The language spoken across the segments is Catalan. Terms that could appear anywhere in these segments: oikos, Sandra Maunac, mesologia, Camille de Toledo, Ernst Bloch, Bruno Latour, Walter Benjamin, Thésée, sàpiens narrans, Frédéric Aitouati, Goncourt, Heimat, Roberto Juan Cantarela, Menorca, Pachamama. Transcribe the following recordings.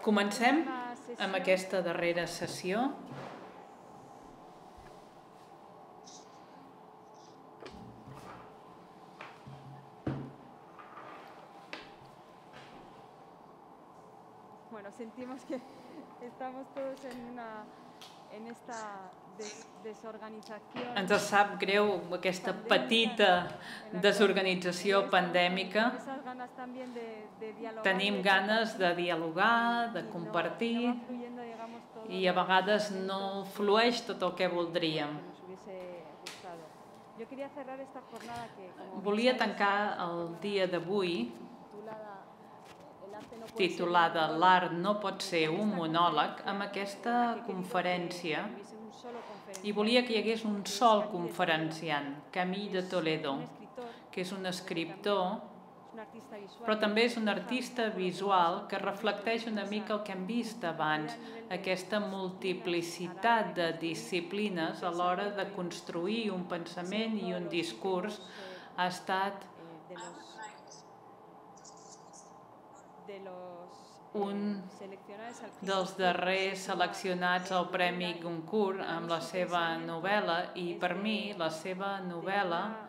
Comencem amb aquesta darrera sessió. Sentimos que estamos todos en esta desorganización. Ens sap greu aquesta petita desorganització pandèmica. Tenim ganes de dialogar, de compartir, i a vegades no flueix tot el que voldríem. Volia tancar el dia d'avui titulada "L'art no pot ser un monòleg" amb aquesta conferència, i volia que hi hagués un sol conferenciant, Camille de Toledo, que és un escriptor, però també és un artista visual que reflecteix una mica el que hem vist abans, aquesta multiplicitat de disciplines a l'hora de construir un pensament i un discurs. Ha estat un dels darrers seleccionats al Premi Goncourt amb la seva novel·la, i per mi la seva novel·la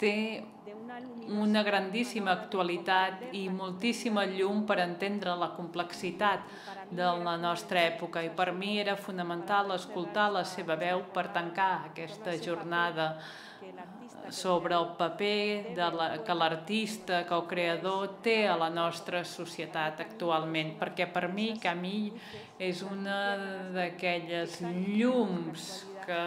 té una grandíssima actualitat i moltíssima llum per entendre la complexitat de la nostra època, i per mi era fonamental escoltar la seva veu per tancar aquesta jornada sobre el paper que l'artista, que el creador té a la nostra societat actualment, perquè per mi Camille és una d'aquelles llums que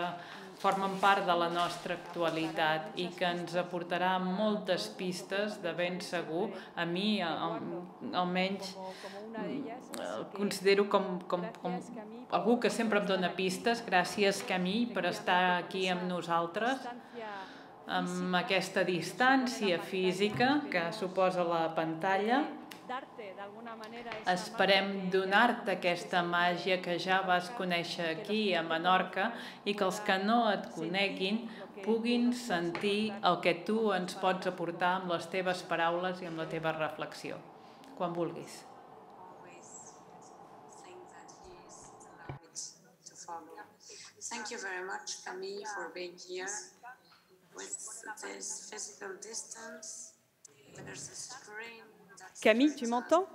formen part de la nostra actualitat i que ens aportarà moltes pistes, de ben segur. A mi, almenys, considero com algú que sempre em dona pistes. Gràcies, Camille, per estar aquí amb nosaltres, amb aquesta distància física que suposa la pantalla. Esperem donar-te aquesta màgia que ja vas conèixer aquí a Menorca, i que els que no et coneguin puguin sentir el que tu ens pots aportar amb les teves paraules i amb la teva reflexió. Quan vulguis. Thank you very much, Camille, for being here. Camille, tu m'entends?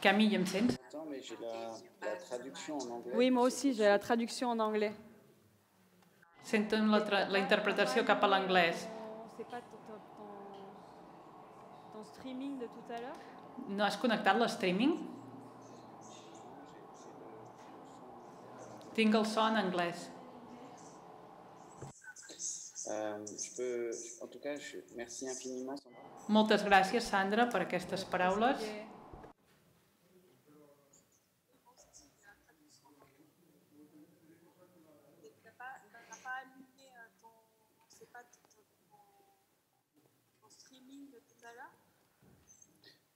Camille, me sens? Oui, moi aussi, j'ai la traduction en anglais. Sento la interpretació cap a l'anglès. No has connectat l'streaming? Tinc el so en anglès. Moltes gràcies, Sandra, per aquestes paraules.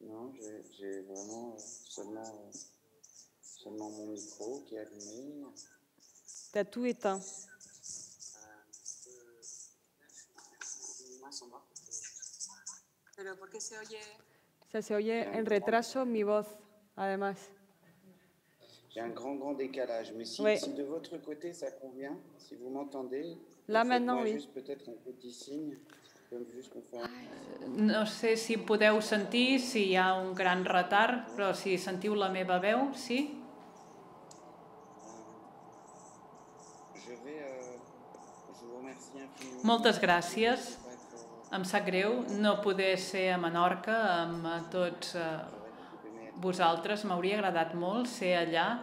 No, j'ai vraiment seulement mon micro qui est allumé. T'as tout éteint. Pero ¿por qué se oye? Se oye en retraso mi voz, además. J'ai un grand décalage, mais si de votre côté ça convient, si vous m'entendez, là maintenant, oui. Juste peut-être un petit signe, comme juste qu'on fait. No sé si podeu sentir, si hi ha un gran retard, però si sentiu la meva veu, sí? Moltes gràcies. Em sap greu no poder ser a Menorca amb tots vosaltres. M'hauria agradat molt ser allà,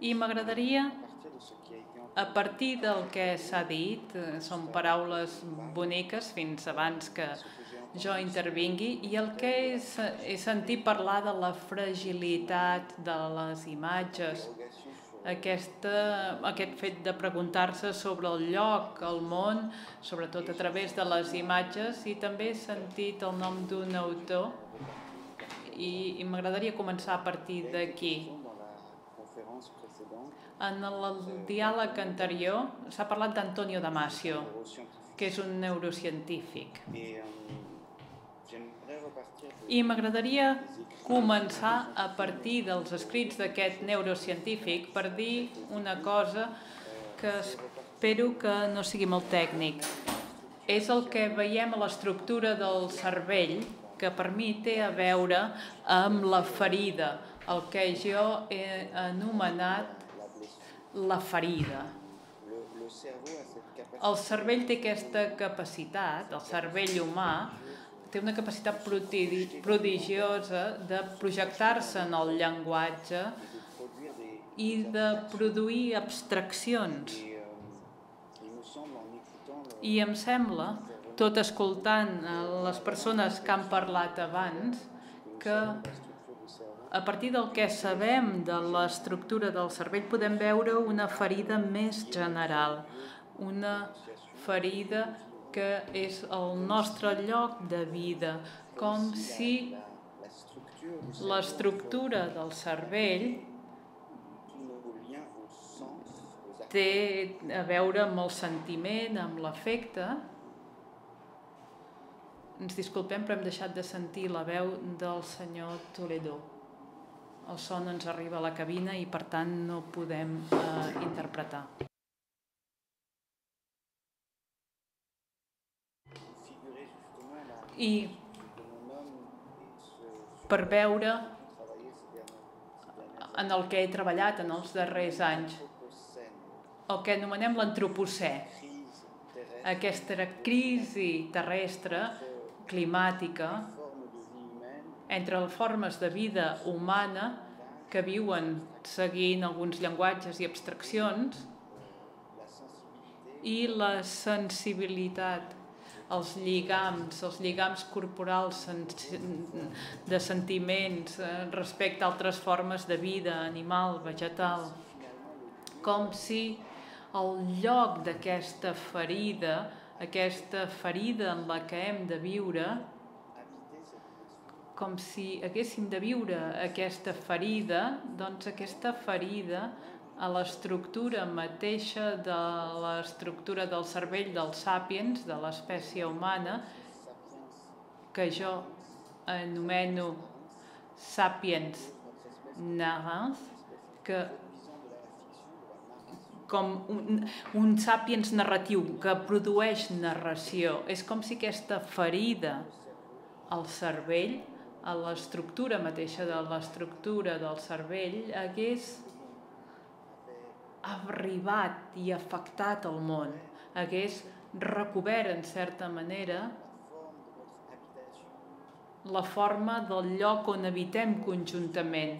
i m'agradaria, a partir del que s'ha dit, són paraules boniques fins abans que jo intervingui, i el que és sentir parlar de la fragilitat de les imatges, aquest fet de preguntar-se sobre el lloc, el món, sobretot a través de les imatges. I també he sentit el nom d'un autor, i m'agradaria començar a partir d'aquí. En el diàleg anterior s'ha parlat d'Antonio Damasio, que és un neurocientífic. I m'agradaria començar a partir dels escrits d'aquest neurocientífic per dir una cosa que espero que no sigui molt tècnic. És el que veiem a l'estructura del cervell, que per mi té a veure amb la ferida, el que jo he anomenat la ferida. El cervell té aquesta capacitat, el cervell humà, té una capacitat prodigiosa de projectar-se en el llenguatge i de produir abstraccions. I em sembla, tot escoltant les persones que han parlat abans, que a partir del que sabem de l'estructura del cervell podem veure una ferida més general, una ferida que és el nostre lloc de vida, com si l'estructura del cervell té a veure amb el sentiment, amb l'afecte. Ens disculpem, però hem deixat de sentir la veu del senyor Toledo. El son ens arriba a la cabina i, per tant, no podem interpretar. I per veure en el que he treballat en els darrers anys, el que anomenem l'antropocè, aquesta crisi terrestre, climàtica, entre les formes de vida humana que viuen seguint alguns llenguatges i abstraccions i la sensibilitat, els lligams corporals de sentiments respecte a altres formes de vida, animal, vegetal, com si el lloc d'aquesta ferida, en la que hem de viure, com si haguéssim de viure aquesta ferida, doncs aquesta ferida a l'estructura mateixa de l'estructura del cervell dels sàpiens, de l'espècie humana, que jo anomeno sàpiens narrans, que com un sàpiens narratiu que produeix narració. És com si aquesta ferida al cervell, a l'estructura mateixa de l'estructura del cervell, hagués arribat i afectat el món, hagués recobert, en certa manera, la forma del lloc on habitem conjuntament.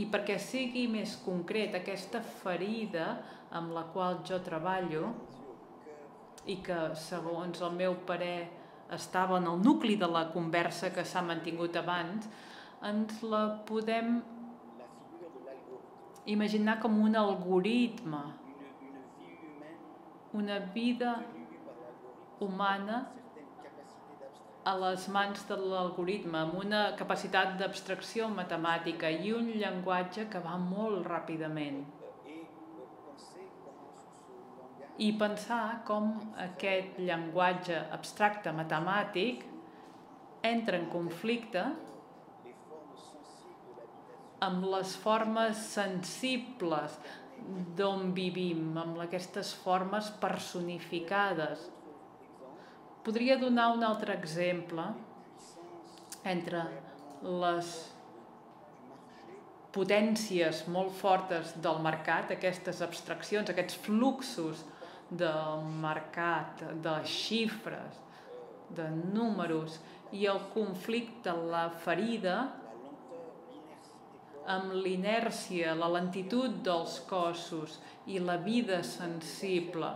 I perquè sigui més concret, aquesta ferida amb la qual jo treballo i que, segons el meu parer, estava en el nucli de la conversa que s'ha mantingut abans, ens la podem imaginar com un algoritme, una vida humana a les mans de l'algoritme, amb una capacitat d'abstracció matemàtica i un llenguatge que va molt ràpidament. I pensar com aquest llenguatge abstracte matemàtic entra en conflicte amb les formes sensibles d'on vivim, amb aquestes formes personificades. Podria donar un altre exemple entre les potències molt fortes del mercat, aquestes abstraccions, aquests fluxos del mercat, de xifres, de números, i el conflicte, la ferida, amb l'inèrcia, la lentitud dels cossos i la vida sensible,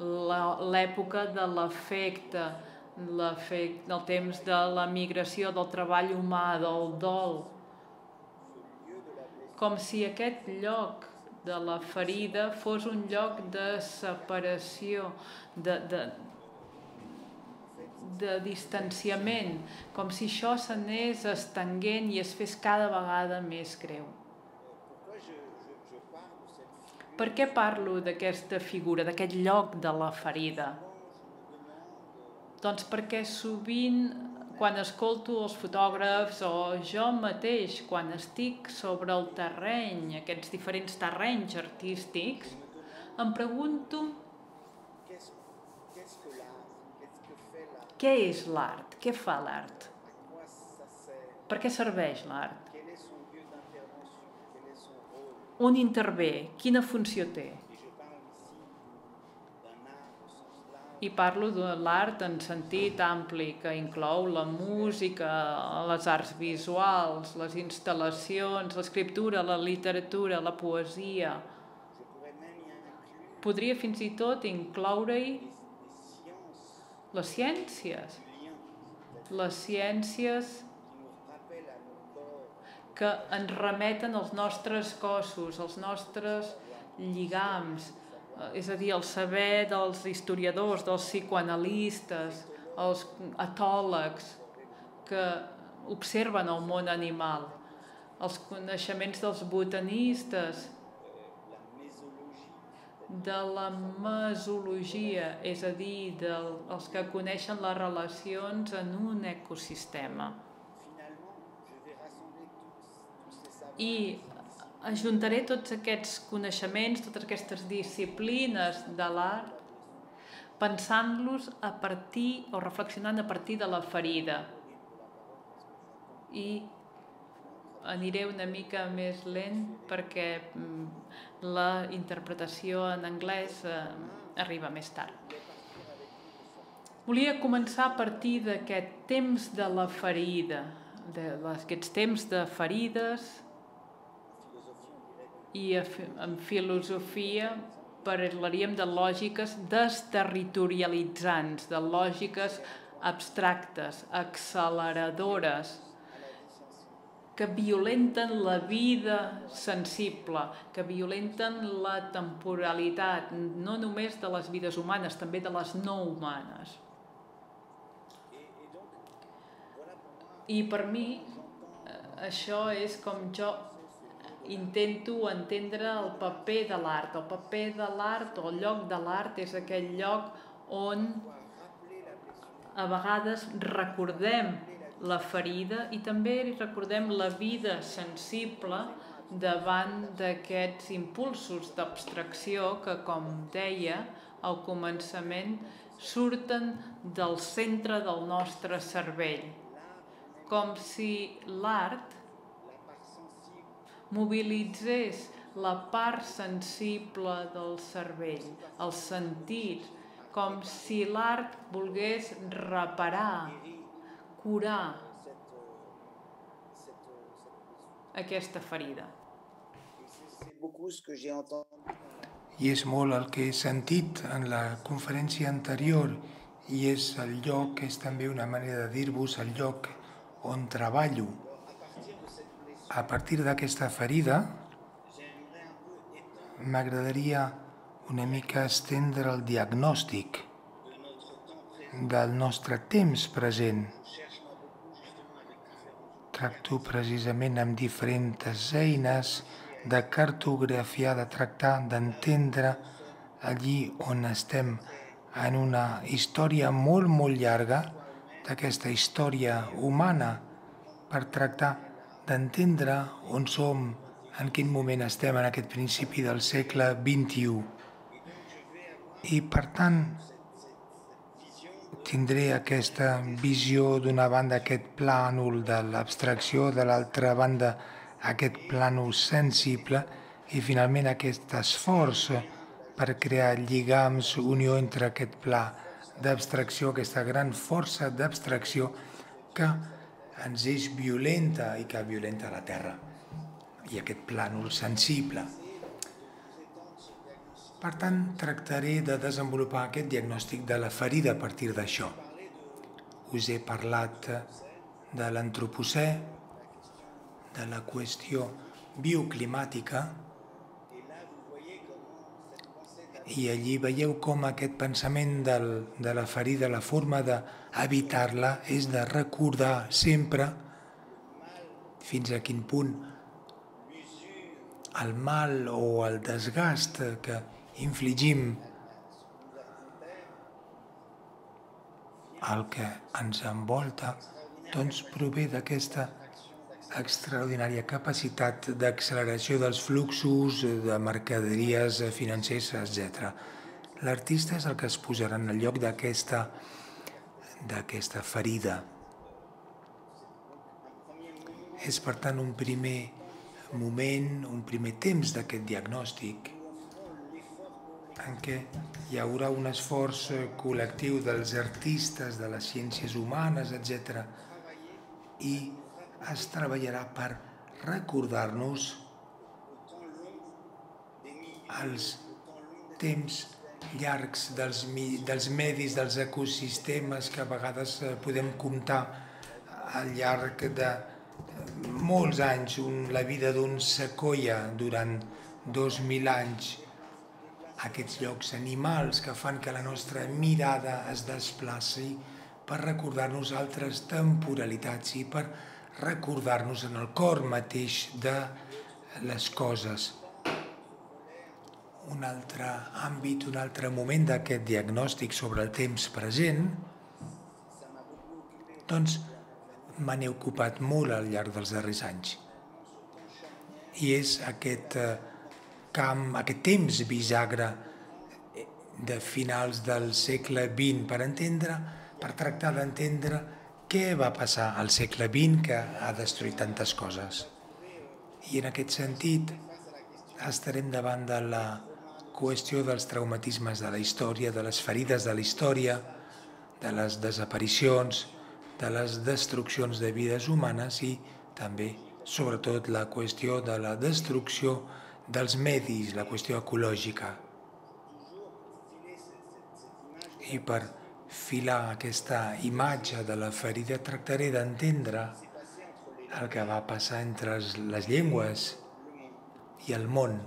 l'època de l'afecte, el temps de la migració, del treball humà, del dol, com si aquest lloc de la ferida fos un lloc de separació, de distanciament, com si això s'anés estenguent i es fes cada vegada més greu. Per què parlo d'aquesta figura, d'aquest lloc de la ferida? Doncs perquè sovint, quan escolto els fotògrafs o jo mateix, quan estic sobre el terreny, aquests diferents terrenys artístics, em pregunto què és l'art, què fa l'art, per què serveix l'art, on intervé, quina funció té. I parlo de l'art en sentit ampli, que inclou la música, les arts visuals, les instal·lacions, l'escriptura, la literatura, la poesia. Podria fins i tot incloure-hi les ciències. Les ciències que ens remeten als nostres cossos, als nostres lligams, és a dir, el saber dels historiadors, dels psicoanalistes, els etòlegs que observen el món animal, els coneixements dels botanistes, de la mesologia, és a dir, dels que coneixen les relacions en un ecosistema. I ajuntaré tots aquests coneixements, totes aquestes disciplines de l'art, pensant-los a partir o reflexionant a partir de la ferida. I aniré una mica més lent perquè la interpretació en anglès arriba més tard. Volia començar a partir d'aquest temps de la ferida, d'aquests temps de ferides, i en filosofia parlaríem de lògiques desterritorialitzants, de lògiques abstractes, acceleradores, que violenten la vida sensible, que violenten la temporalitat, no només de les vides humanes, també de les no humanes. I per mi això és com jo intento entendre el paper de l'art. El paper de l'art o el lloc de l'art és aquell lloc on a vegades recordem la ferida i també recordem la vida sensible davant d'aquests impulsos d'abstracció que, com deia al començament, surten del centre del nostre cervell. Com si l'art mobilitzés la part sensible del cervell, el sentit, com si l'art volgués reparar, curar aquesta ferida. I és molt el que he sentit en la conferència anterior, i és el lloc, és també una manera de dir-vos el lloc on treballo. A partir d'aquesta ferida m'agradaria una mica estendre el diagnòstic del nostre temps present. Tracto precisament amb diferents eines de cartografiar, de tractar, d'entendre allí on estem en una història molt, molt llarga d'aquesta història humana per tractar d'entendre on som, en quin moment estem en aquest principi del segle XXI. I, per tant, tindré aquesta visió d'una banda, aquest plànol de l'abstracció, de l'altra banda, aquest plànol sensible i, finalment, aquest esforç per crear lligams, unió entre aquest pla d'abstracció, aquesta gran força d'abstracció que ens és violenta i que violenta la Terra i aquest plànol sensible. Per tant, tractaré de desenvolupar aquest diagnòstic de la ferida a partir d'això. Us he parlat de l'antropocè, de la qüestió bioclimàtica, i allí veieu com aquest pensament de la ferida, la forma d'evitar-la, és de recordar sempre fins a quin punt al mal o al desgast que infligim al que ens envolta, doncs prové d'aquesta extraordinària capacitat d'acceleració dels fluxos de mercaderies financers, etc. L'artista és el que es posarà en el lloc d'aquesta ferida. És, per tant, un primer moment, un primer temps d'aquest diagnòstic en què hi haurà un esforç col·lectiu dels artistes, de les ciències humanes, etc. I es treballarà per recordar-nos els temps llargs dels medis, dels ecosistemes que a vegades podem comptar al llarg de molts anys, la vida d'un sequoia durant 2000 anys, aquests llocs animals que fan que la nostra mirada es desplaci per recordar-nos altres temporalitats i per recordar-nos en el cor mateix de les coses. Un altre àmbit, un altre moment d'aquest diagnòstic sobre el temps present, doncs me n'he ocupat molt al llarg dels darrers anys. I és aquest camp, aquest temps bisagre de finals del segle XX per entendre, per tractar d'entendre què va passar al segle XX que ha destruït tantes coses. I en aquest sentit estarem davant de la qüestió dels traumatismes de la història, de les ferides de la història, de les desaparicions, de les destruccions de vides humanes i també, sobretot, la qüestió de la destrucció dels medis, la qüestió ecològica. I per filar aquesta imatge de la ferida tractaré d'entendre el que va passar entre les llengües i el món,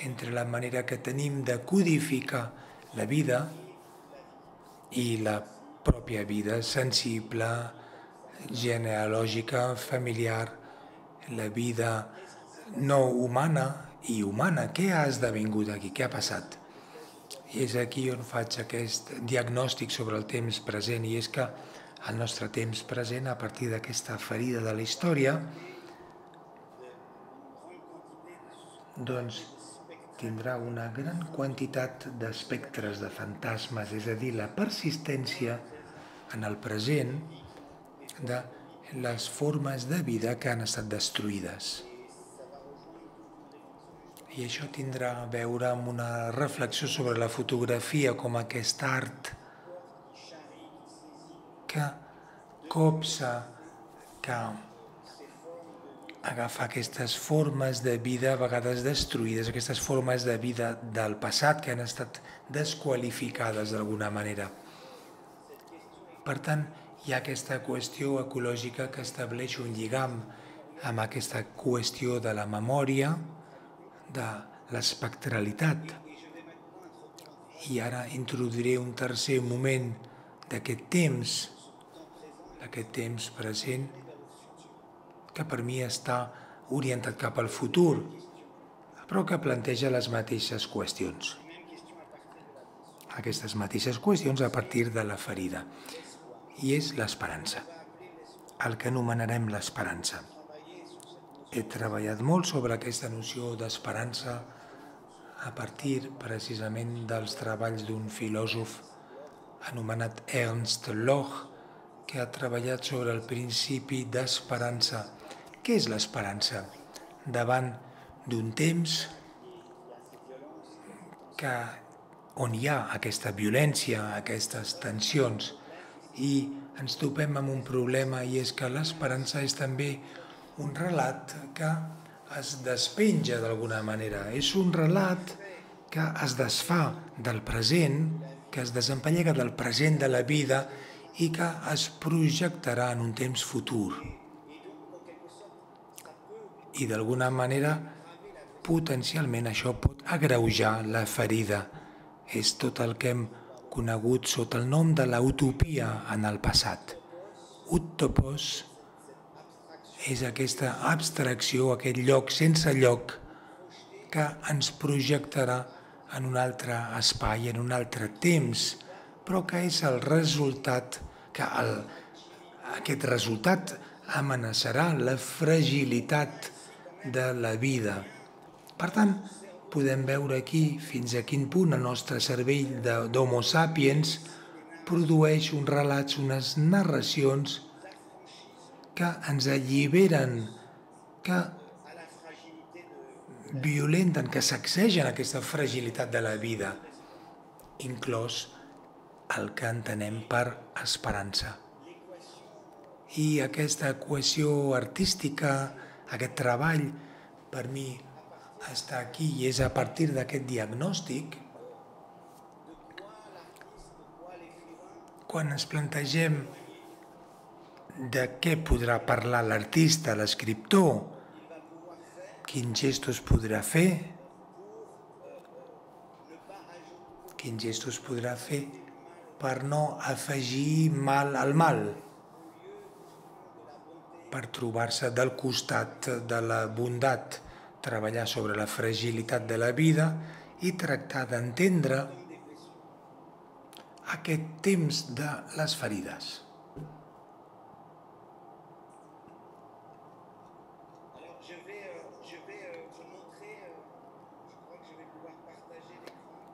entre la manera que tenim de codificar la vida i la pròpia vida sensible, genealògica, familiar, la vida no humana i humana. Què ha esdevingut aquí? Què ha passat? I és aquí on faig aquest diagnòstic sobre el temps present, i és que el nostre temps present, a partir d'aquesta ferida de la història, doncs tindrà una gran quantitat d'espectres, de fantasmes, és a dir, la persistència en el present de les formes de vida que han estat destruïdes. I això tindrà a veure amb una reflexió sobre la fotografia com aquest art que copsa, que agafar aquestes formes de vida a vegades destruïdes, aquestes formes de vida del passat que han estat desqualificades d'alguna manera. Per tant, hi ha aquesta qüestió ecològica que estableix un lligam amb aquesta qüestió de la memòria, de l'espectralitat. I ara introduiré un tercer moment d'aquest temps present, que per mi està orientat cap al futur, però que planteja les mateixes qüestions. Aquestes mateixes qüestions a partir de la ferida. I és l'esperança, el que anomenarem l'esperança. He treballat molt sobre aquesta noció d'esperança a partir, precisament, dels treballs d'un filòsof anomenat Ernst Bloch, que ha treballat sobre el principi d'esperança. Què és l'esperança? Davant d'un temps on hi ha aquesta violència, aquestes tensions, i ens topem amb un problema, i és que l'esperança és també un relat que es despenja d'alguna manera. És un relat que es desfà del present, que es desempallega del present de la vida i que es projectarà en un temps futur. I d'alguna manera, potencialment, això pot agreujar la ferida. És tot el que hem conegut sota el nom de la utopia en el passat. Utopos és aquesta abstracció, aquest lloc sense lloc, que ens projectarà en un altre espai, en un altre temps, però que és el resultat, que aquest resultat amenaçarà la fragilitat de la vida. Per tant, podem veure aquí fins a quin punt el nostre cervell d'homo sapiens produeix uns relats, unes narracions que ens alliberen, que violenten, que sacsegen aquesta fragilitat de la vida, inclòs el que entenem per esperança. I aquesta equació artística, aquest treball, per mi està aquí i és a partir d'aquest diagnòstic quan ens plantegem de què podrà parlar l'artista, l'escriptor, quins gestos podrà fer, per no afegir mal al mal, per trobar-se del costat de la bondat, treballar sobre la fragilitat de la vida i tractar d'entendre aquest temps de les ferides.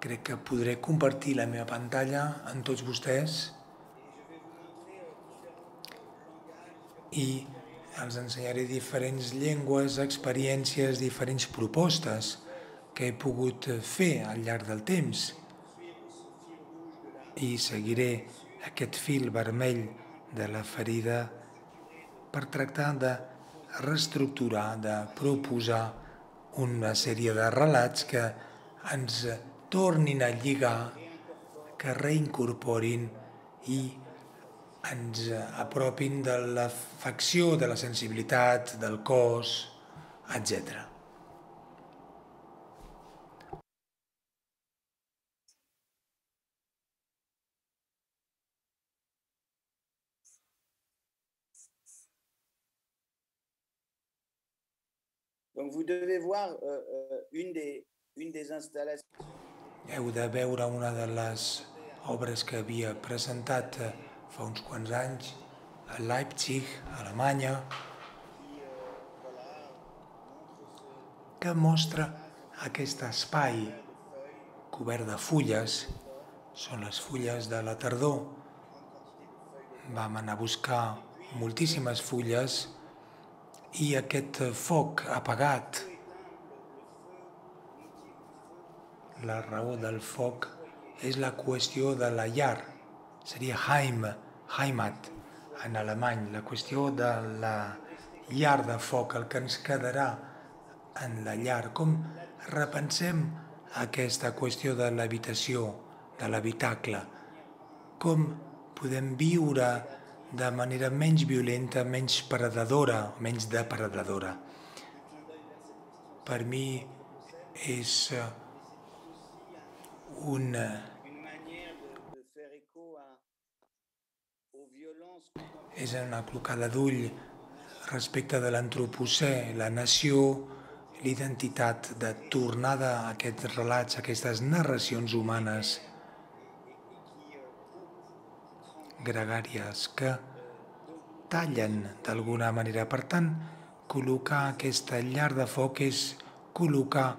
Crec que podré compartir la meva pantalla amb tots vostès i els ensenyaré diferents llengües, experiències, diferents propostes que he pogut fer al llarg del temps. I seguiré aquest fil vermell de la ferida per tractar de reestructurar, de proposar una sèrie de relats que ens tornin a lligar, que reincorporin i ens apropin de l'afecció, de la sensibilitat, del cos, etc. Donc vous devez voir une des installations. Heu de veure una de les obres que havia presentat fa uns quants anys a Leipzig, a Alemanya, que mostra aquest espai cobert de fulles. Són les fulles de la tardor. Vam anar a buscar moltíssimes fulles i aquest foc apagat, la raó del foc és la qüestió de la llar, seria Heimat en alemany, la qüestió de la llar de foc, el que ens quedarà en la llar. Com repensem aquesta qüestió de l'habitació, de l'habitacle? Com podem viure de manera menys violenta, menys predadora, menys depredadora? Per mi és una clocada d'ull respecte de l'antropocè, la nació, l'identitat, de tornada a aquests relats, a aquestes narracions humanes gregàries que tallen d'alguna manera. Per tant, col·locar aquesta llar de foc és col·locar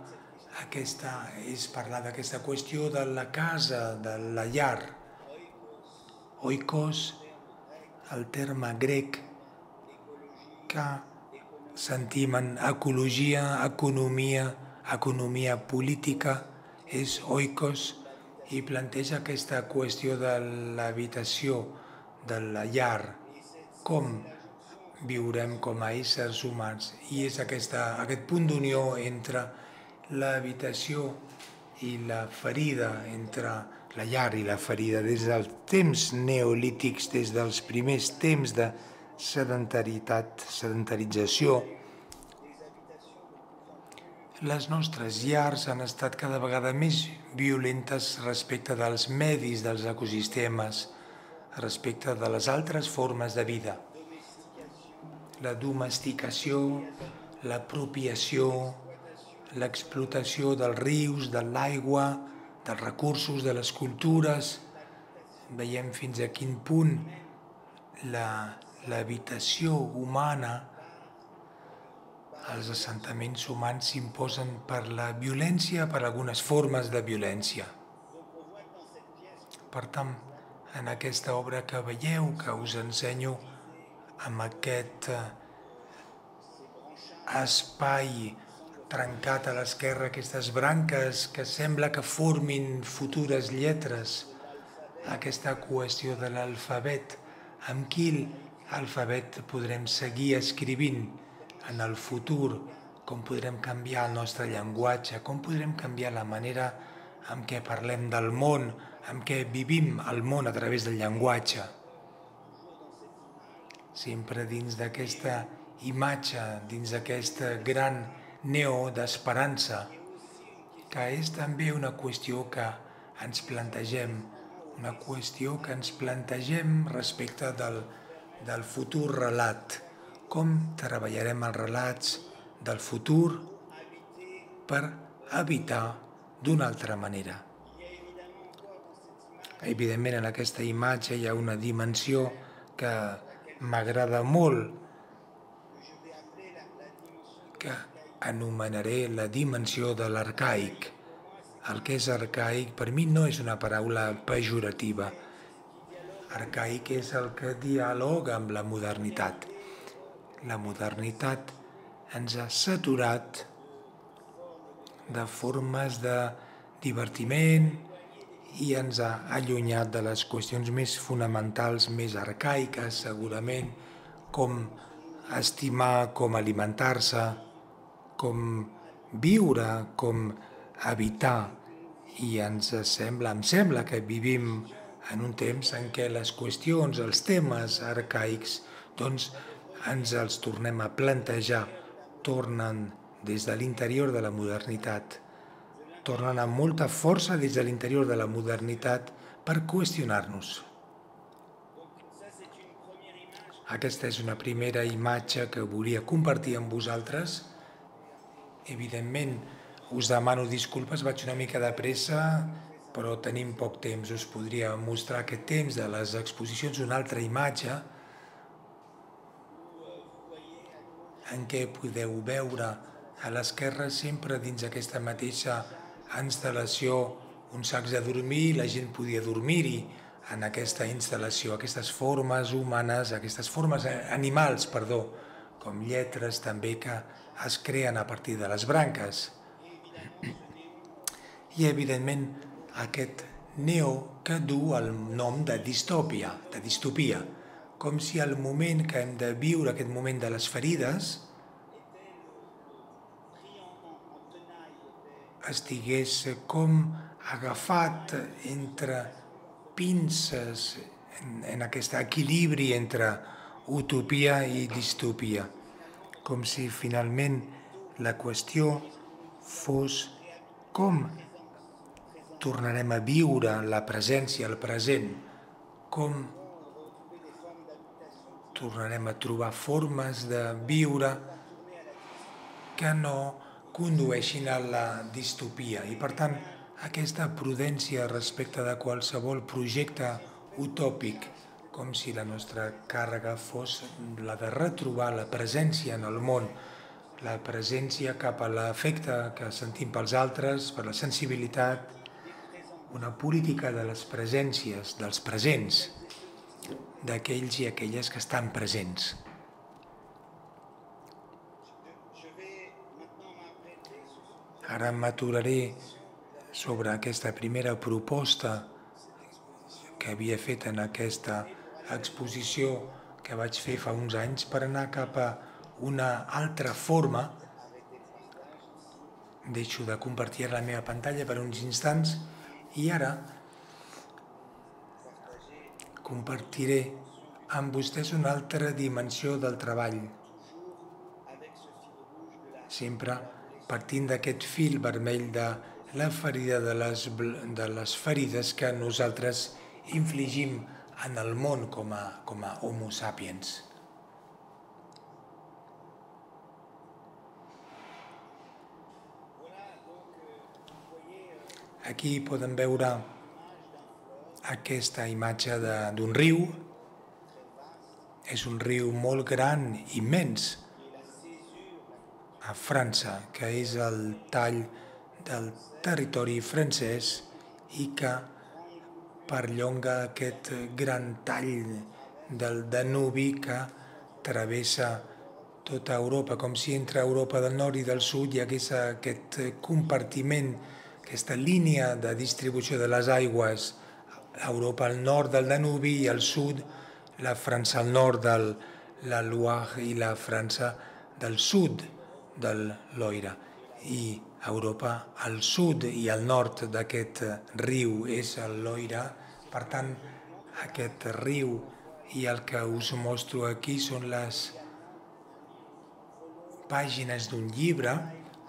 parlar d'aquesta qüestió de la casa, de la llar. Oikos, el terme grec que sentim en ecologia, economia política, és oikos i planteja aquesta qüestió de l'habitació, de la llar, com viurem com a éssers humans. I és aquest punt d'unió entre l'habitació i la ferida, entre la llar i la ferida, des dels temps neolítics, des dels primers temps de sedentarització. Les nostres llars han estat cada vegada més violentes respecte dels medis, dels ecosistemes, respecte de les altres formes de vida. la domesticació, l'apropiació, l'explotació dels rius, de l'aigua, dels recursos, de les cultures. Veiem fins a quin punt l'habitació humana, els assentaments humans s'imposen per la violència, per algunes formes de violència. Per tant, en aquesta obra que veieu, que us ensenyo amb aquest espai trencat a l'esquerra, aquestes branques que sembla que formin futures lletres, aquesta qüestió de l'alfabet, amb quin alfabet podrem seguir escrivint en el futur, com podrem canviar el nostre llenguatge, com podrem canviar la manera en què parlem del món, en què vivim el món a través del llenguatge. Sempre dins d'aquesta imatge, dins d'aquesta gran neo d'esperança, que és també una qüestió que ens plantegem, una qüestió que ens plantegem respecte del futur relat. Com treballarem els relats del futur per habitar d'una altra manera. Evidentment, en aquesta imatge hi ha una dimensió que m'agrada molt, que anomenaré la dimensió de l'arcaic. El que és arcaic per mi no és una paraula pejorativa. Arcaic és el que dialoga amb la modernitat. La modernitat ens ha saturat de formes de divertiment i ens ha allunyat de les qüestions més fonamentals, més arcaiques, segurament, com estimar, com alimentar-se, com viure, com habitar. I em sembla que vivim en un temps en què les qüestions, els temes arcaics, doncs, ens els tornem a plantejar, tornen des de l'interior de la modernitat, tornen amb molta força des de l'interior de la modernitat per qüestionar-nos. Aquesta és una primera imatge que volia compartir amb vosaltres. Evidentment, us demano disculpes, vaig una mica de pressa, però tenim poc temps. Us podria mostrar aquest temps de les exposicions una altra imatge, en què podeu veure a l'esquerra, sempre dins aquesta mateixa instal·lació, uns sacs de dormir, la gent podia dormir-hi en aquesta instal·lació, aquestes formes humanes, aquestes formes animals, perdó, com lletres també que es creen a partir de les branques. I, evidentment, aquest neo que du el nom de distòpia, de distopia, com si el moment que hem de viure, aquest moment de les ferides, estigués com agafat entre pinces, en aquest equilibri entre utopia i distopia, com si finalment la qüestió fos com tornarem a viure la presència, el present, com tornarem a trobar formes de viure que no condueixin a la distopia. I, per tant, aquesta prudència respecte de qualsevol projecte utòpic, com si la nostra càrrega fos la de retrobar la presència en el món, la presència cap a l'afecte que sentim pels altres, per la sensibilitat, una política de les presències, dels presents, d'aquells i aquelles que estan presents. Ara m'aturaré sobre aquesta primera proposta que havia fet en aquesta exposició que vaig fer fa uns anys per anar cap a una altra forma. Deixo de compartir la meva pantalla per uns instants i ara compartiré amb vostès una altra dimensió del treball. Sempre partint d'aquest fil vermell de la ferida de les ferides que nosaltres infligim en el món com a homo sapiens. Aquí podem veure aquesta imatge d'un riu. És un riu molt gran, immens, a França, que és el tall del territori francès i que perllonga aquest gran tall del Danubi que travessa tota Europa, com si entre Europa del nord i del sud hi hagués aquest compartiment, aquesta línia de distribució de les aigües, Europa al nord del Danubi i al sud, la França al nord de la Loire i la França del sud del Loira. I Europa al sud i al nord d'aquest riu és el Loira. Per tant, aquest riu i el que us mostro aquí són les pàgines d'un llibre,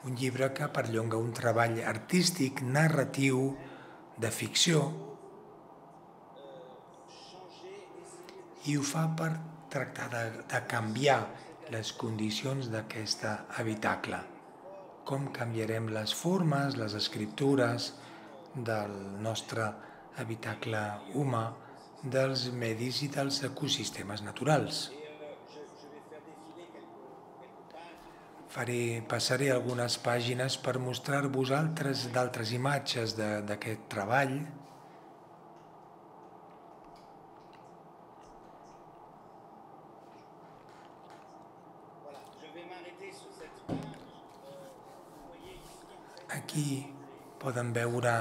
un llibre que perllonga un treball artístic, narratiu, de ficció, i ho fa per tractar de canviar les condicions d'aquest habitacle. Com canviarem les formes, les escriptures del nostre habitacle humà, dels medis i dels ecosistemes naturals. Passaré algunes pàgines per mostrar-vos d'altres imatges d'aquest treball. Aquí podem veure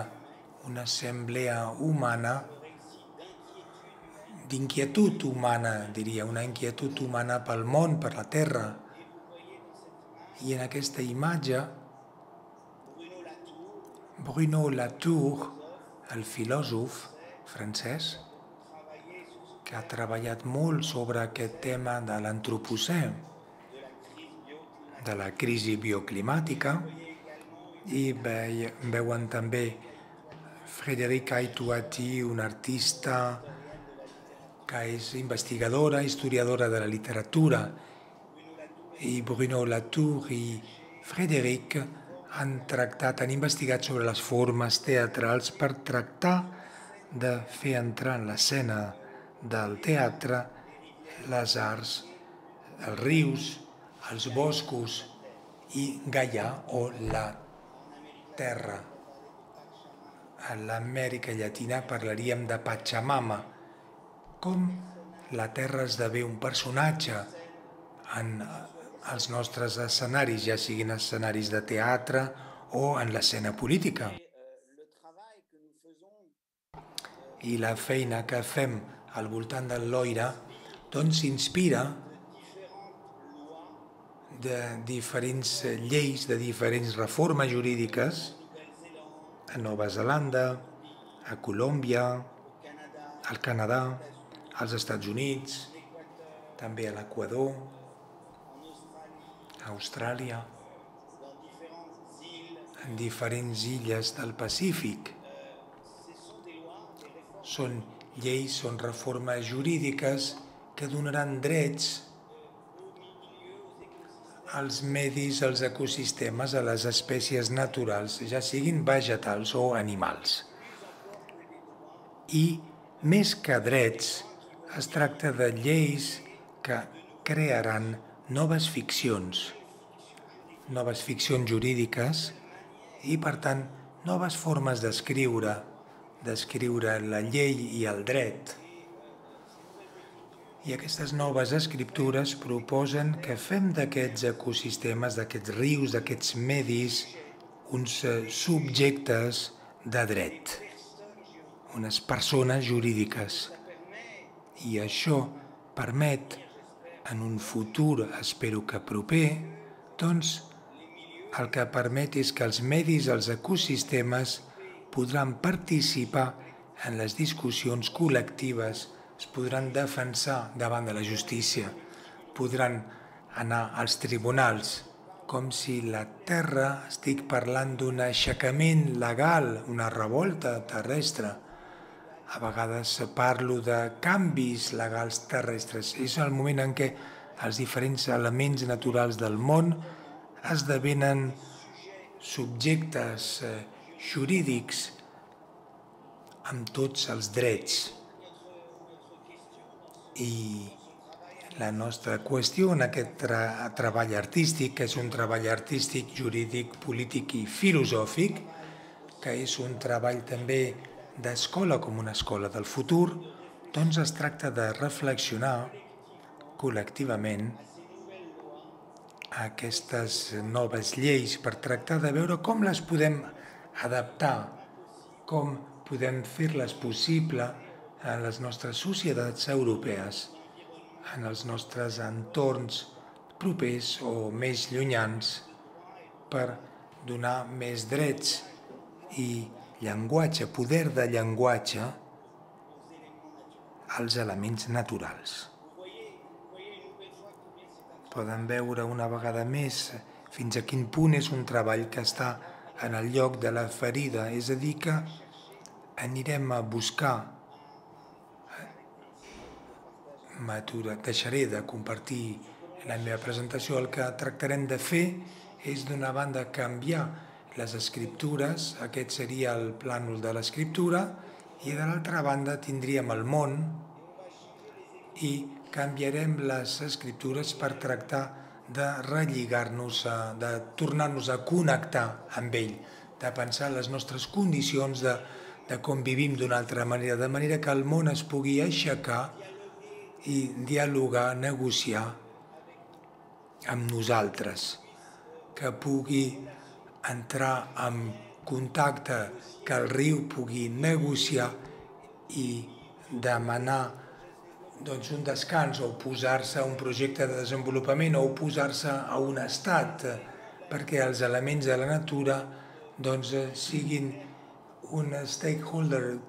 una assemblea humana, d'inquietud humana, diria, una inquietud humana pel món, per la Terra. I en aquesta imatge, Bruno Latour, el filòsof francès, que ha treballat molt sobre aquest tema de l'antropocè, de la crisi bioclimàtica, i veuen també Frédéric Aitouati, un artista que és investigadora, historiadora de la literatura, i Bruno Latour i Frédéric han investigat sobre les formes teatrals per tractar de fer entrar en l'escena del teatre les arts, els rius, els boscos i Gaia, o la Terra. A l'Amèrica Llatina parlaríem de Pachamama, com la Terra esdevé un personatge en els nostres escenaris, ja siguin escenaris de teatre o en l'escena política. I la feina que fem al voltant del Loira s'inspira de diferents lleis, de diferents reformes jurídiques a Nova Zelanda, a Colòmbia, al Canadà, als Estats Units, també a l'Equador, a Austràlia, en diferents illes del Pacífic. Són lleis, són reformes jurídiques que donaran drets als medis, als ecosistemes, a les espècies naturals, ja siguin vegetals o animals. I més que drets, es tracta de lleis que crearan noves ficcions jurídiques i, per tant, noves formes d'escriure la llei i el dret. I aquestes noves escriptures proposen que fem d'aquests ecosistemes, d'aquests rius, d'aquests medis, uns subjectes de dret, unes persones jurídiques. I això permet, en un futur, espero que proper, el que permet és que els medis, els ecosistemes, podran participar en les discussions col·lectives, es podran defensar davant de la justícia, podran anar als tribunals, com si la Terra, estic parlant d'un aixecament legal, una revolta terrestre. A vegades parlo de canvis legals terrestres. És el moment en què els diferents elements naturals del món esdevenen subjectes jurídics amb tots els drets. I la nostra qüestió en aquest treball artístic, que és un treball artístic, jurídic, polític i filosòfic, que és un treball també d'escola com una escola del futur, doncs es tracta de reflexionar col·lectivament aquestes noves lleis per tractar de veure com les podem adaptar, com podem fer-les possible en les nostres societats europees, en els nostres entorns propers o més llunyans, per donar més drets i llenguatge, poder de llenguatge, als elements naturals. Poden veure una vegada més fins a quin punt és un treball que està en el lloc de la ferida, és a dir, que anirem a buscar. Deixaré de compartir la meva presentació. El que tractarem de fer és, d'una banda, canviar les escriptures, aquest seria el plànol de l'escriptura, i de l'altra banda tindríem el món i canviarem les escriptures per tractar de relligar-nos, de tornar-nos a connectar amb ell, de pensar les nostres condicions, de com vivim d'una altra manera, de manera que el món es pugui aixecar i dialogar, negociar amb nosaltres, que pugui entrar en contacte, que el riu pugui negociar i demanar un descans o posar-se a un projecte de desenvolupament o posar-se a un estat, perquè els elements de la natura siguin un stakeholder,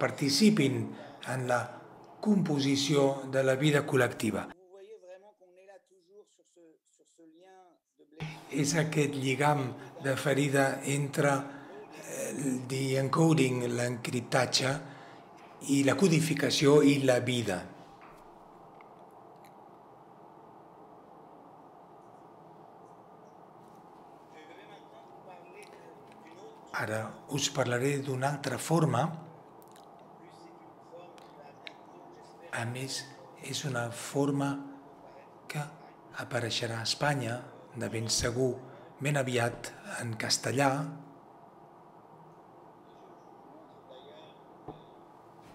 participin en la composició de la vida col·lectiva. És aquest lligam de ferida entre l'encoding, l'encriptatge, i la codificació i la vida. Ara us parlaré d'una altra forma. A més, és una forma que apareixerà a Espanya, de ben segur, ben aviat en castellà.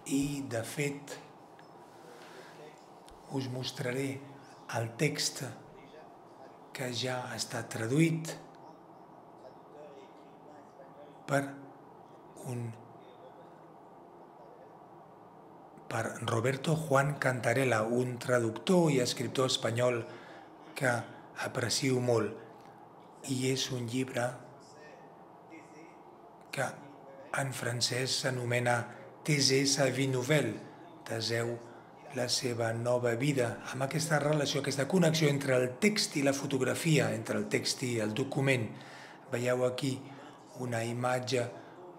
I, de fet, us mostraré el text que ja està traduït per Roberto Juan Cantarela, un traductor i escriptor espanyol que aprecio molt. I és un llibre que en francès s'anomena Thésée sa vie nouvelle, Teseu, la seva nova vida, amb aquesta relació, aquesta connexió entre el text i la fotografia, entre el text i el document. Veieu aquí una imatge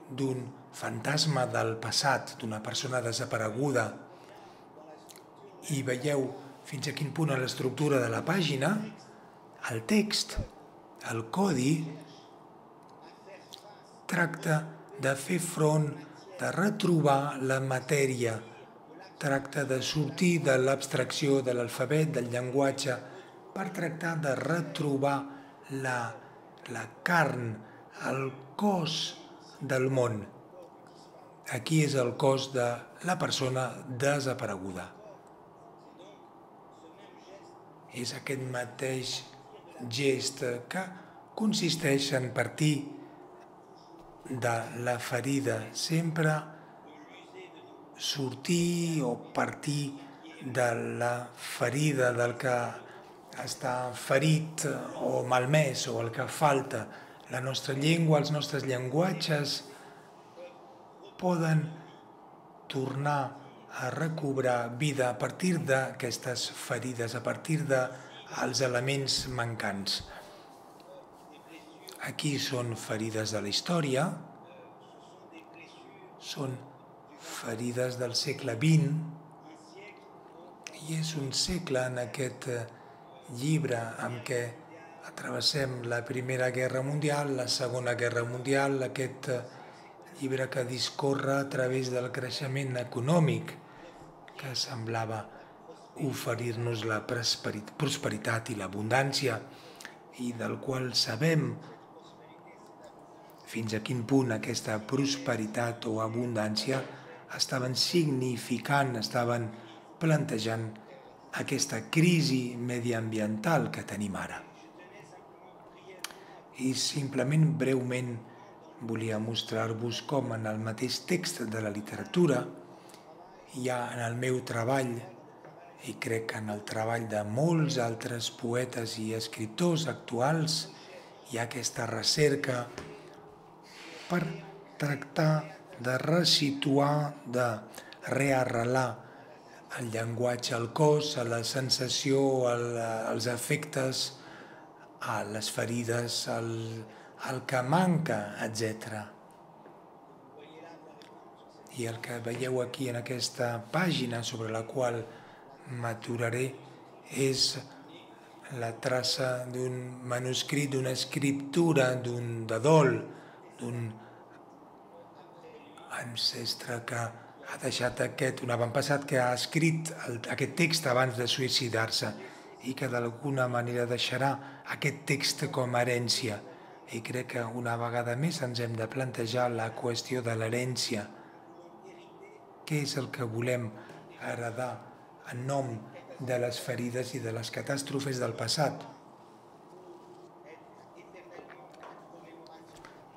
d'un fantasma del passat, d'una persona desapareguda, i veieu fins a quin punt a l'estructura de la pàgina, el text, el codi, tracta de fer front, de retrobar la matèria, tracta de sortir de l'abstracció de l'alfabet, del llenguatge, per tractar de retrobar la carn, el cos del món. Aquí és el cos de la persona desapareguda. És aquest mateix gest que consisteix en partir de la ferida, sempre sortir o partir de la ferida, del que està ferit o malmès o el que falta. La nostra llengua, els nostres llenguatges, poden tornar a recobrar vida a partir d'aquestes ferides, a partir dels elements mancants. Aquí són ferides de la història, són ferides del segle XX, i és un segle en aquest llibre en què travessem la Primera Guerra Mundial, la Segona Guerra Mundial, aquest llibre que discorre a través del creixement econòmic que semblava oferir-nos la prosperitat i l'abundància i del qual sabem fins a quin punt aquesta prosperitat o abundància estaven significant, estaven plantejant aquesta crisi mediambiental que tenim ara. I simplement, breument, volia mostrar-vos com en el mateix text de la literatura hi ha en el meu treball, i crec que en el treball de molts altres poetes i escriptors actuals, hi ha aquesta recerca per tractar de resituar, de rearrelar el llenguatge al cos, a la sensació, als efectes, a les ferides, al que manca, etc. I el que veieu aquí en aquesta pàgina sobre la qual m'aturaré és la traça d'un manuscrit, d'una escriptura, de dol, d'un ancestre que ha deixat un avantpassat que ha escrit aquest text abans de suïcidar-se i que d'alguna manera deixarà aquest text com a herència. I crec que una vegada més ens hem de plantejar la qüestió de l'herència. Què és el que volem heredar en nom de les ferides i de les catàstrofes del passat?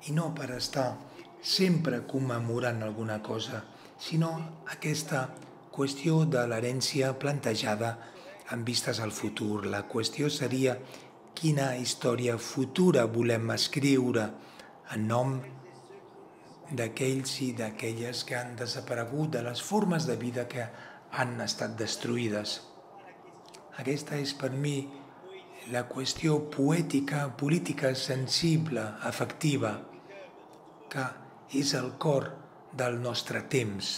I no per estar sempre commemorant alguna cosa, sinó aquesta qüestió de l'herència plantejada amb vistes al futur. La qüestió seria quina història futura volem escriure en nom d'aquells i d'aquelles que han desaparegut, de les formes de vida que han estat destruïdes. Aquesta és per mi la qüestió poètica, política, sensible, afectiva, que és el cor del nostre temps.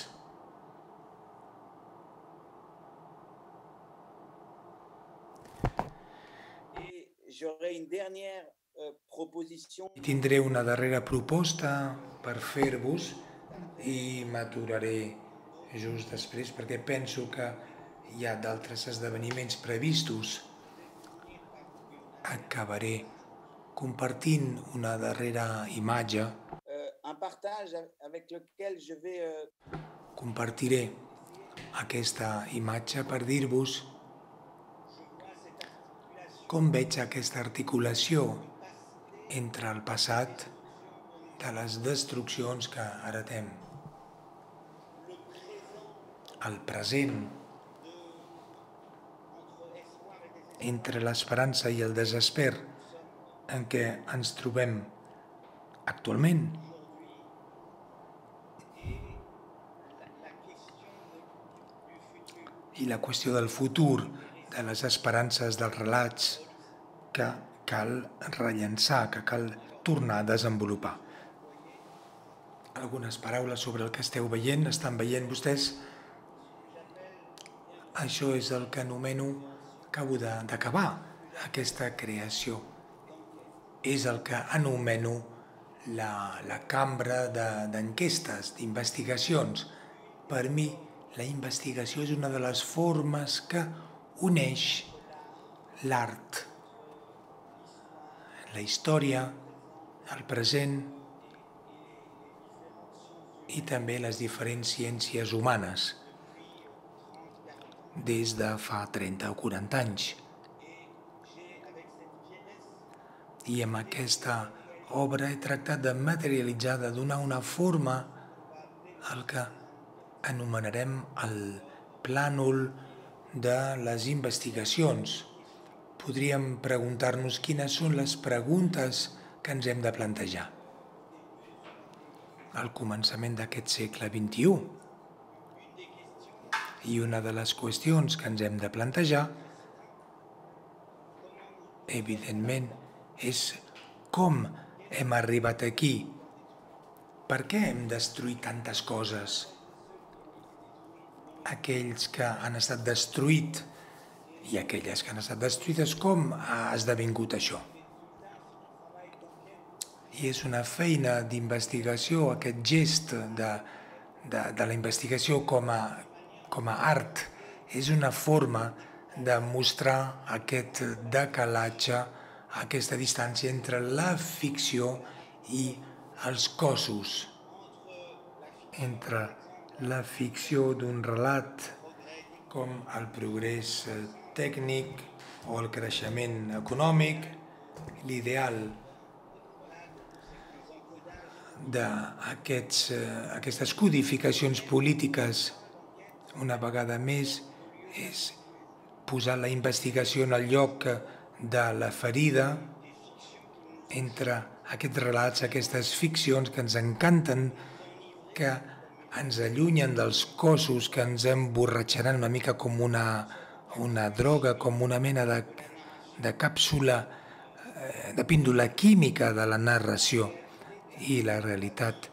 Tindré una darrera proposta per fer-vos i m'aturaré just després perquè penso que hi ha d'altres esdeveniments previstos. Acabaré compartint una darrera imatge. Compartiré aquesta imatge per dir-vos com veig aquesta articulació entre el passat de les destruccions que heretem, el present, entre l'esperança i el desesper en què ens trobem actualment, i la qüestió del futur, de les esperances, dels relats que cal rellençar, que cal tornar a desenvolupar. Algunes paraules sobre el que esteu veient, estan veient vostès. Això és el que anomeno, acabo d'acabar aquesta creació, és el que anomeno la cambra d'enquestes, d'investigacions. Per mi, la investigació és una de les formes que uneix l'art, la història, el present i també les diferents ciències humanes des de fa 30 o 40 anys. I amb aquesta obra he tractat de materialitzar, de donar una forma al que anomenarem el plànol de les investigacions. Podríem preguntar-nos quines són les preguntes que ens hem de plantejar al començament d'aquest segle XXI. I una de les qüestions que ens hem de plantejar, evidentment, és com hem arribat aquí, per què hem destruït tantes coses. Aquells que han estat destruïts i aquelles que han estat destruïdes, com ha esdevingut això? I és una feina d'investigació, aquest gest de la investigació com a art, és una forma de mostrar aquest decalatge, aquesta distància entre la ficció i els cossos. Entre la ficció d'un relat com el progrés tècnic o el creixement econòmic, l'ideal d'aquestes codificacions polítiques, una vegada més, és posar la investigació en el lloc de la ferida entre aquests relats, aquestes ficcions que ens encanten, que ens allunyen dels cossos, que ens emborratxaran una mica com una droga, com una mena de càpsula, de píndola química de la narració. I la realitat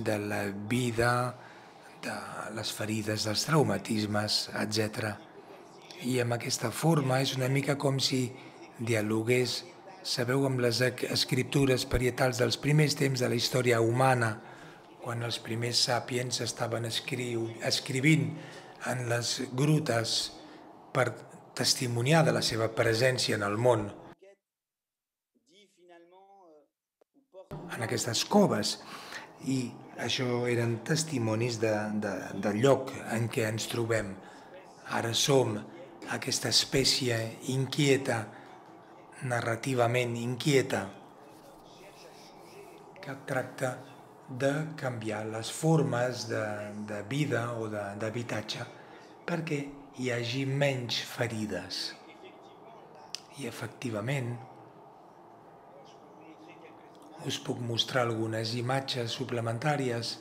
de la vida, de les ferides, dels traumatismes, etc. I amb aquesta forma és una mica com si dialogués, sabeu, amb les escriptures parietals dels primers temps de la història humana, quan els primers sàpiens estaven escrivint en les grutes per testimoniar de la seva presència en el món, en aquestes coves, i això eren testimonis del lloc en què ens trobem. Ara som aquesta espècie inquieta, narrativament inquieta, que tracta de canviar les formes de vida o d'habitatge perquè hi hagi menys ferides. I efectivament, us puc mostrar algunes imatges suplementàries.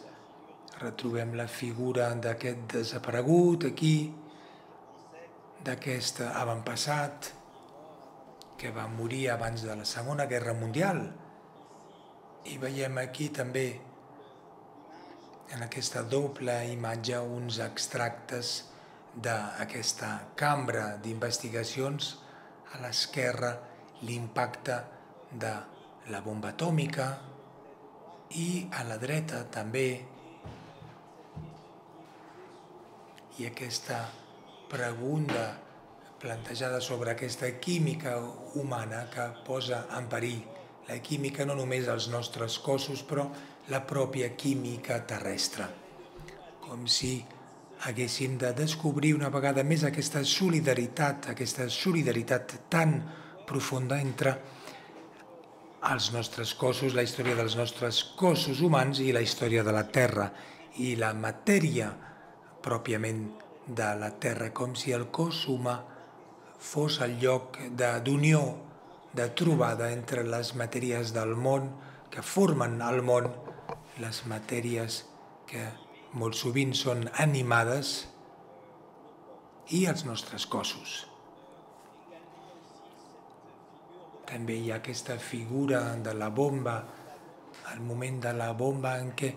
Retrobem la figura d'aquest desaparegut aquí, d'aquest avantpassat que va morir abans de la Segona Guerra Mundial. I veiem aquí també, en aquesta doble imatge, uns extractes d'aquesta cambra d'investigacions. A l'esquerra, l'impacte de la bomba atòmica, i a la dreta també, i aquesta pregunta plantejada sobre aquesta química humana que posa en perill la química no només dels nostres cossos, però la pròpia química terrestre. Com si haguéssim de descobrir una vegada més aquesta solidaritat tan profunda entre els nostres cossos, la història dels nostres cossos humans i la història de la Terra i la matèria pròpiament de la Terra, com si el cos humà fos el lloc d'unió, de trobada entre les matèries del món que formen el món, les matèries que molt sovint són animades, i els nostres cossos. També hi ha aquesta figura de la bomba, el moment de la bomba en què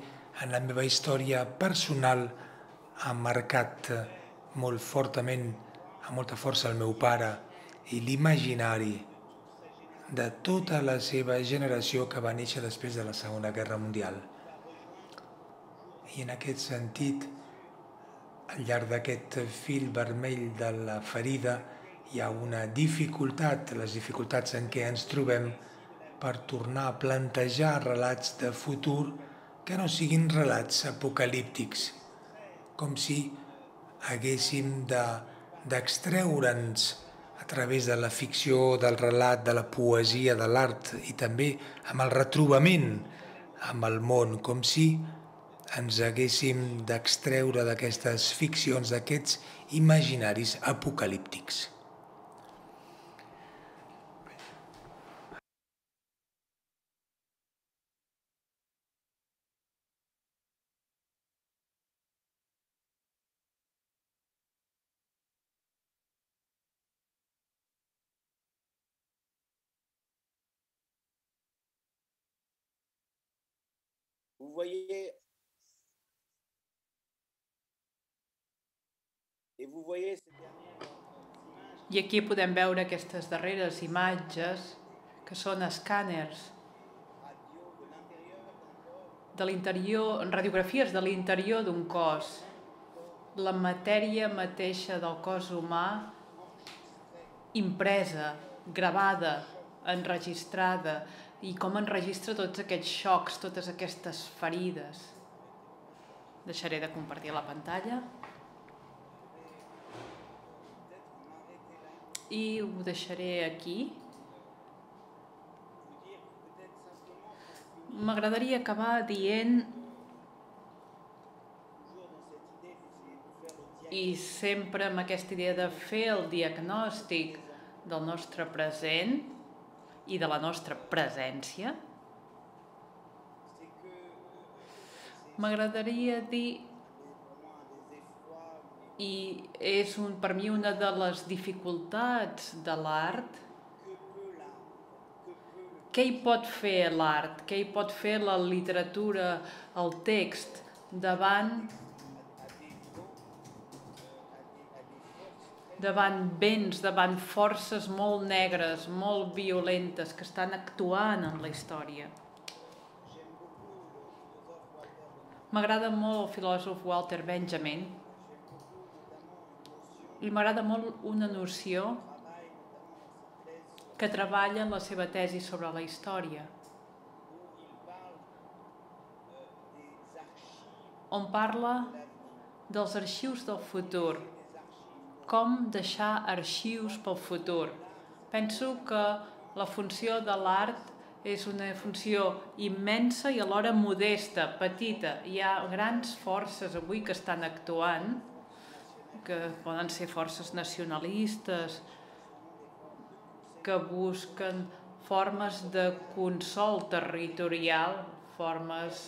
en la meva història personal ha marcat molt fortament, amb molta força, el meu pare i l'imaginari de tota la seva generació que va néixer després de la Segona Guerra Mundial. I en aquest sentit, al llarg d'aquest fil vermell de la ferida, hi ha una dificultat, les dificultats en què ens trobem per tornar a plantejar relats de futur que no siguin relats apocalíptics, com si haguéssim d'extreure'ns a través de la ficció, del relat, de la poesia, de l'art, i també amb el retrobament amb el món, com si ens haguéssim d'extreure d'aquestes ficcions, d'aquests imaginaris apocalíptics. Vous voyez, et vous voyez ces dernières images. I aquí podem veure aquestes darreres imatges que són escàners de l'interior, radiografies de l'interior d'un cos. La matèria mateixa del cos humà, impresa, gravada, enregistrada, i com enregistra tots aquests xocs, totes aquestes ferides. Deixaré de compartir la pantalla. I ho deixaré aquí. M'agradaria acabar dient, i sempre amb aquesta idea de fer el diagnòstic del nostre present i de la nostra presència, m'agradaria dir, i és per mi una de les dificultats de l'art, què hi pot fer l'art, què hi pot fer la literatura, el text, davant vents, davant forces molt negres, molt violentes, que estan actuant en la història. M'agrada molt el filòsof Walter Benjamin i m'agrada molt una noció que treballa en la seva tesi sobre la història, on parla dels arxius del futur, com deixar arxius pel futur. Penso que la funció de l'art és una funció immensa i alhora modesta, petita. Hi ha grans forces avui que estan actuant, que poden ser forces nacionalistes, que busquen formes de consol territorial, formes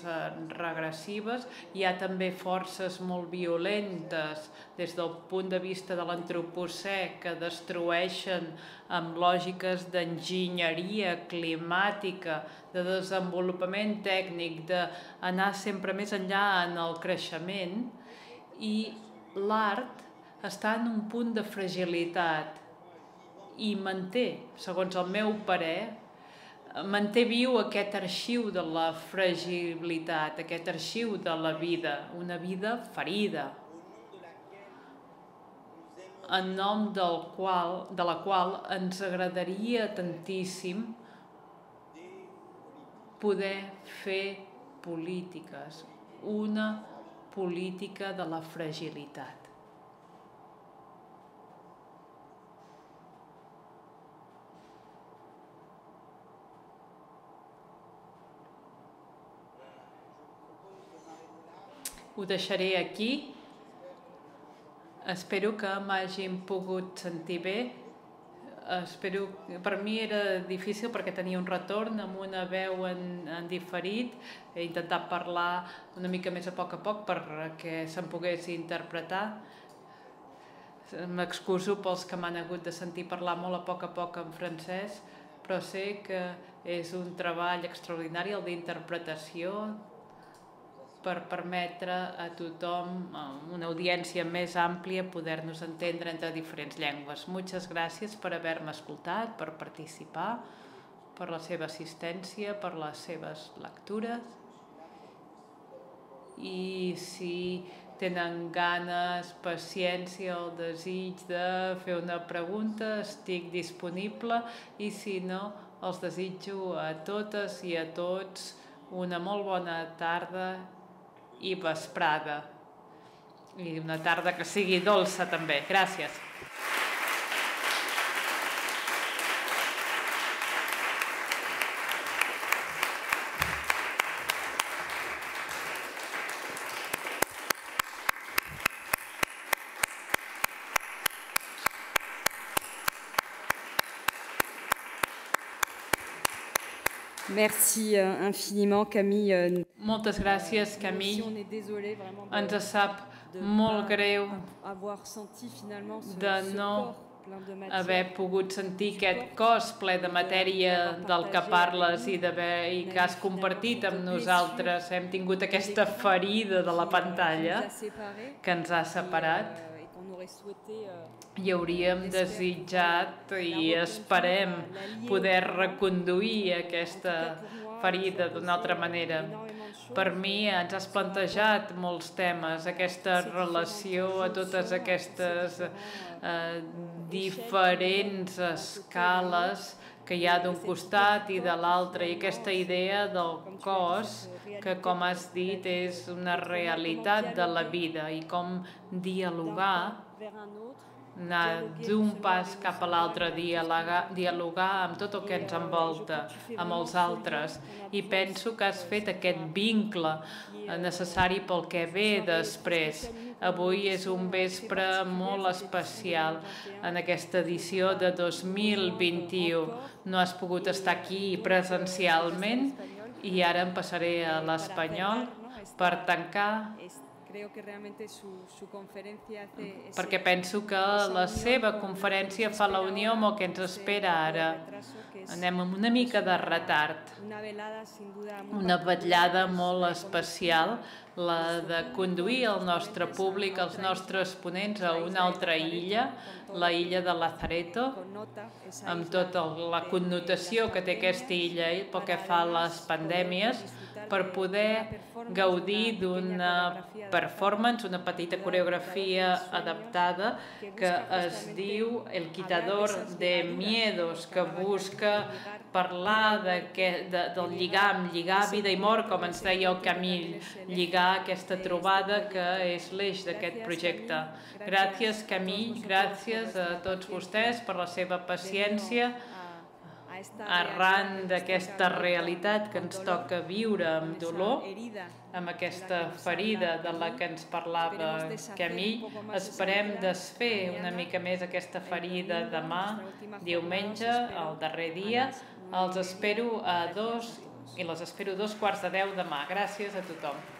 regressives. Hi ha també forces molt violentes des del punt de vista de l'antropocè que destrueixen amb lògiques d'enginyeria climàtica, de desenvolupament tècnic, d'anar sempre més enllà en el creixement. I l'art està en un punt de fragilitat i manté, segons el meu parer, manté viu aquest arxiu de la fragilitat, aquest arxiu de la vida, una vida ferida, en nom de la qual ens agradaria tantíssim poder fer polítiques, una política de la fragilitat. Ho deixaré aquí. Espero que m'hagin pogut sentir bé. Per mi era difícil perquè tenia un retorn amb una veu en diferit. He intentat parlar una mica més a poc perquè se'm pogués interpretar. M'excuso pels que m'han hagut de sentir parlar molt a poc en francès, però sé que és un treball extraordinari, el d'interpretació, per permetre a tothom, una audiència més àmplia, poder-nos entendre entre diferents llengües. Moltes gràcies per haver-me escoltat, per participar, per la seva assistència, per les seves lectures. I si tenen ganes, paciència o el desig de fer una pregunta, estic disponible. I si no, els desitjo a totes i a tots una molt bona tarda i vesprada, i una tarda que sigui dolça també. Gràcies. Merci infiniment, Camille. Moltes gràcies, Camille. Ens sap molt greu de no haver pogut sentir aquest cos ple de matèria del que parles i que has compartit amb nosaltres. Hem tingut aquesta ferida de la pantalla que ens ha separat i hauríem desitjat i esperem poder reconduir aquesta ferida d'una altra manera. Per mi ens has plantejat molts temes, aquesta relació a totes aquestes diferents escales que hi ha d'un costat i de l'altre, i aquesta idea del cos que, com has dit, és una realitat de la vida, i com dialogar, anar d'un pas cap a l'altre, dialogar amb tot el que ens envolta, amb els altres, i penso que has fet aquest vincle necessari pel que ve després. Avui és un vespre molt especial en aquesta edició de 2021. No has pogut estar aquí presencialment i ara em passaré a l'espanyol per tancar, perquè penso que la seva conferència fa la unió amb el que ens espera ara. Anem amb una mica de retard. Una vetllada molt especial, la de conduir el nostre públic, els nostres ponents, a una altra illa, la illa de Lazareto, amb tota la connotació que té aquesta illa pel que fa a les pandèmies, per poder gaudir d'una performance, una petita coreografia adaptada que es diu El quitador de miedos, que busca parlar del lligam, lligar vida i mort, com ens deia el Camille, lligar aquesta trobada que és l'eix d'aquest projecte. Gràcies, Camille, gràcies a tots vostès per la seva paciència arran d'aquesta realitat que ens toca viure amb dolor, amb aquesta ferida de la que ens parlava Camille. Esperem desfer una mica més aquesta ferida demà, diumenge, el darrer dia. Els espero a 2 i les espero 2:45 demà. Gràcies a tothom.